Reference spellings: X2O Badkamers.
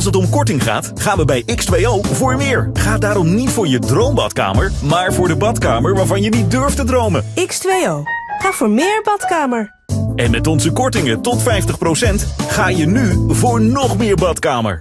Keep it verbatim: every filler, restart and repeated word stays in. Als het om korting gaat, gaan we bij X twee O voor meer. Ga daarom niet voor je droombadkamer, maar voor de badkamer waarvan je niet durft te dromen. X twee O. Ga voor meer badkamer. En met onze kortingen tot vijftig procent ga je nu voor nog meer badkamer.